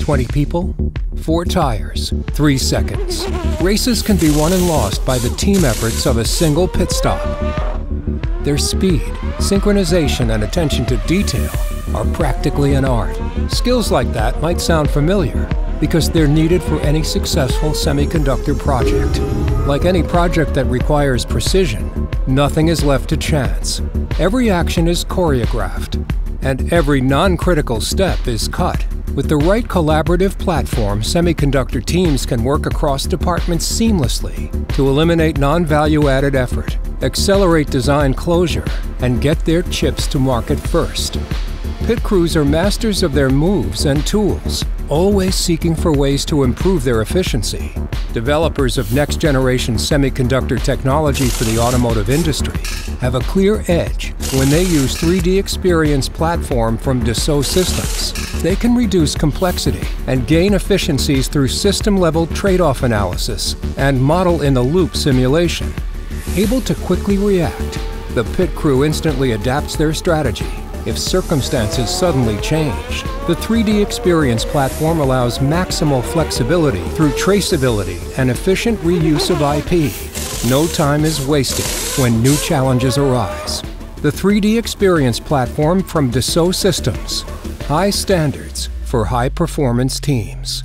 20 people, 4 tires, 3 seconds. Races can be won and lost by the team efforts of a single pit stop. Their speed, synchronization, and attention to detail are practically an art. Skills like that might sound familiar because they're needed for any successful semiconductor project. Like any project that requires precision, nothing is left to chance. Every action is choreographed, and every non-critical step is cut. With the right collaborative platform, semiconductor teams can work across departments seamlessly to eliminate non-value-added effort, accelerate design closure, and get their chips to market first. Pit crews are masters of their moves and tools, always seeking for ways to improve their efficiency. Developers of next-generation semiconductor technology for the automotive industry have a clear edge when they use 3DEXPERIENCE platform from Dassault Systems. They can reduce complexity and gain efficiencies through system-level trade-off analysis and model-in-the-loop simulation. Able to quickly react, the pit crew instantly adapts their strategy if circumstances suddenly change. The 3DEXPERIENCE platform allows maximal flexibility through traceability and efficient reuse of IP. No time is wasted when new challenges arise. The 3DEXPERIENCE platform from Dassault Systems. High standards for high-performance teams.